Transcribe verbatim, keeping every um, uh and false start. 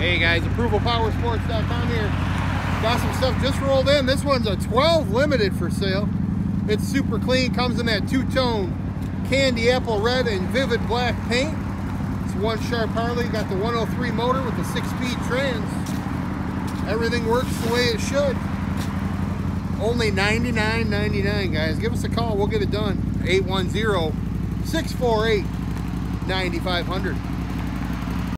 Hey guys, approval power sports dot com here. Got some stuff just rolled in. This one's a twelve limited for sale. It's super clean, comes in that two-tone Candy Apple Red and Vivid Black paint. It's one sharp Harley, got the one oh three motor with the six-speed trans. Everything works the way it should. Only ninety-nine ninety-nine, guys. Give us a call, we'll get it done. eight one zero, six four eight, nine five hundred.